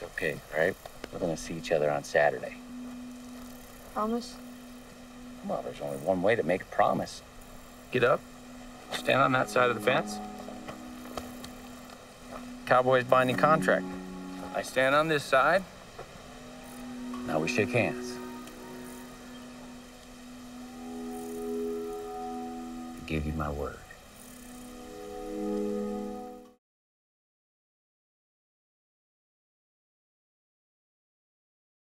It's okay, right? We're gonna see each other on Saturday. Promise? Well, there's only one way to make a promise. Get up, stand on that side of the fence. Cowboy's binding contract. I stand on this side. Now we shake hands. I give you my word.